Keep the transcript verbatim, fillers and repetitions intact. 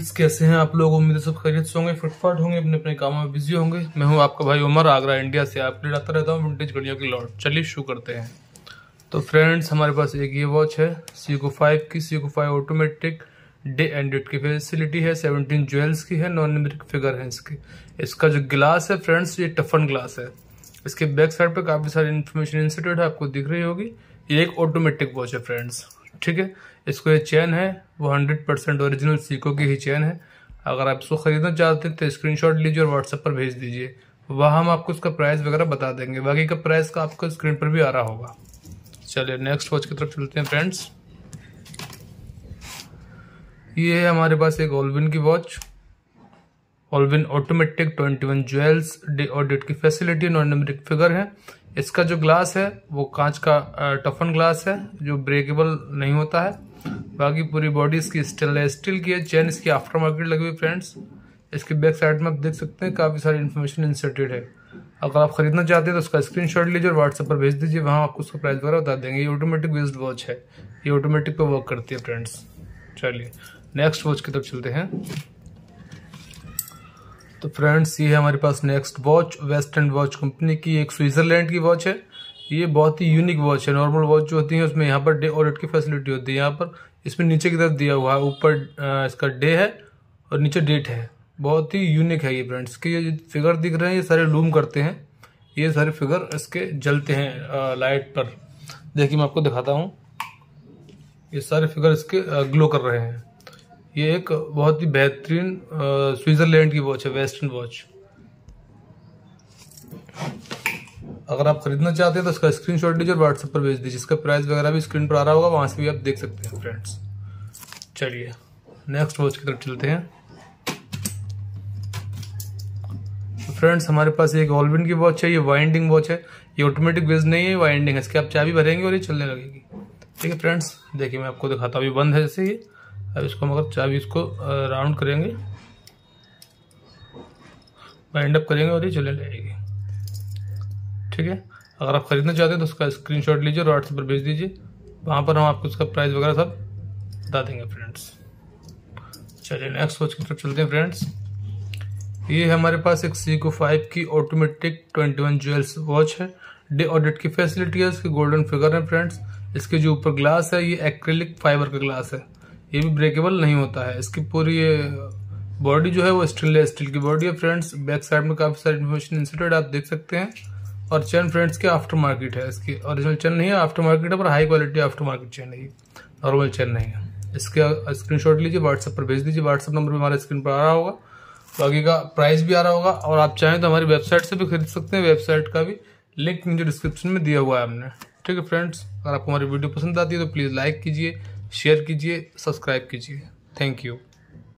Friends, कैसे हैं आप लोग। उम्मीद है सब खैरियत से होंगे, फुटफाट होंगे, अपने अपने कामों में बिजी होंगे। मैं हूं आपका भाई उमर, आगरा इंडिया से आपके लिए लाता रहता हूं विंटेज घड़ियों की लॉट। चलिए शुरू करते हैं। तो फ्रेंड्स, हमारे पास एक ये वॉच है सीको फाइव की, Seiko five automatic day and date की फैसिलिटी है, सेवनटीन ज्वेल्स की है, नॉन न्यूमेरिक फिगर है इसकी। इसका जो ग्लास है फ्रेंड्स, ये टफन ग्लास है। इसके बैक साइड पर काफ़ी सारी इन्फॉर्मेशन इंस्टीट्यूट है, आपको दिख रही होगी। ये एक ऑटोमेटिक वॉच है फ्रेंड्स, ठीक है। इसको ये चेन है वो हंड्रेड परसेंट ओरिजिनल सीको की ही चेन है। अगर आप इसको ख़रीदना चाहते हैं तो स्क्रीनशॉट लीजिए और व्हाट्सएप पर भेज दीजिए, वहाँ हम आपको इसका प्राइस वगैरह बता देंगे। बाकी का प्राइस का आपको स्क्रीन पर भी आ रहा होगा। चलिए नेक्स्ट वॉच की तरफ चलते हैं फ्रेंड्स। ये है हमारे पास एक ऑलविन की watch, Allwyn automatic, twenty one jewels, day और डेट की फैसिलिटी, नॉन न्यूमेरिक फिगर है। इसका जो ग्लास है वो कांच का टफन ग्लास है जो ब्रेकेबल नहीं होता है। बाकी पूरी बॉडी इसकी स्टेनलेस स्टील की है। चेन इसकी आफ्टर मार्केट लगी हुई फ्रेंड्स। इसके बैक साइड में आप देख सकते हैं काफ़ी सारी इन्फॉर्मेशन इंसर्टेड है। अगर आप खरीदना चाहते हैं तो उसका स्क्रीनशॉट लीजिए और व्हाट्सएप पर भेज दीजिए, वहाँ आपको उसका प्राइस वगैरह बता देंगे। ये ऑटोमेटिक वेस्ट वॉच है, ये ऑटोमेटिक पर वर्क करती है फ्रेंड्स। चलिए नेक्स्ट वॉच की तरफ चलते हैं। तो फ्रेंड्स, ये है हमारे पास next watch, western watch company की, एक स्विट्ज़रलैंड की वॉच है। ये बहुत ही यूनिक वॉच है। नॉर्मल वॉच जो होती है उसमें यहाँ पर डे और डेट की फैसिलिटी होती है। यहाँ पर इसमें नीचे की तरफ दिया हुआ है, ऊपर इसका डे है और नीचे डेट है। बहुत ही यूनिक है ये फ्रेंड्स। कि ये फिगर दिख रहे हैं ये सारे लूम करते हैं, ये सारे फिगर इसके जलते हैं लाइट पर। देखिए मैं आपको दिखाता हूँ, ये सारे फिगर इसके ग्लो कर रहे हैं। ये एक बहुत ही बेहतरीन स्विट्ज़रलैंड की वॉच है, वेस्टर्न वॉच। अगर आप खरीदना चाहते हैं तो इसका स्क्रीनशॉट लीजिए और व्हाट्सएप पर भेज दीजिए। इसका प्राइस वगैरह भी स्क्रीन पर आ रहा होगा, वहाँ से भी आप देख सकते हैं फ्रेंड्स। चलिए नेक्स्ट वॉच की तरफ चलते हैं। तो फ्रेंड्स, हमारे पास एक ऑलविन की वॉच है। ये वाइंडिंग वॉच है, ये ऑटोमेटिक वेज नहीं है, वाइंडिंग है। इसकी आप चाबी भरेंगे और ये चलने लगेगी, ठीक है फ्रेंड्स। देखिए मैं आपको दिखाता हूँ, ये बंद है जैसे ये। अब इसको मगर चाबी इसको राउंड करेंगे, बाइंड अप करेंगे और ये चलने लगेगी, ठीक है। अगर आप खरीदना चाहते हैं तो उसका स्क्रीनशॉट लीजिए और व्हाट्सएप पर भेज दीजिए, वहाँ पर हम आपको उसका प्राइस वगैरह सब बता देंगे फ्रेंड्स। चलिए नेक्स्ट वॉच की तरफ चलते हैं फ्रेंड्स। ये है हमारे पास एक सीको फाइव की automatic twenty one jewels watch है। डे और डेट की फैसिलिटी है, इसके गोल्डन फिगर है फ्रेंड्स। इसके जो ऊपर ग्लास है ये एक्रेलिक फाइबर का ग्लास है, ये भी ब्रेकेबल नहीं होता है। इसकी पूरी बॉडी जो है वो स्टेनलेस स्टील की बॉडी है फ्रेंड्स। बैक साइड में काफ़ी सारी इन्फॉर्मेशन इंसर्टेड आप देख सकते हैं। और चेन फ्रेंड्स के आफ्टर मार्केट है, इसकी ओरिजिनल चेन नहीं है, आफ्टर मार्केट है, पर high quality after market chain है, नॉर्मल चेन नहीं है। इसका स्क्रीनशॉट लीजिए, व्हाट्सएप पर भेज दीजिए। व्हाट्सएप नंबर भी हमारे स्क्रीन पर आ रहा होगा, बाकी का प्राइस भी आ रहा होगा। और आप चाहें तो हमारी वेबसाइट से भी खरीद सकते हैं, वेबसाइट का भी लिंक मुझे डिस्क्रिप्शन में दिया हुआ है हमने, ठीक है फ्रेंड्स। अगर आपको हमारी वीडियो पसंद आती है तो प्लीज़ लाइक कीजिए, शेयर कीजिए, सब्सक्राइब कीजिए। Thank you.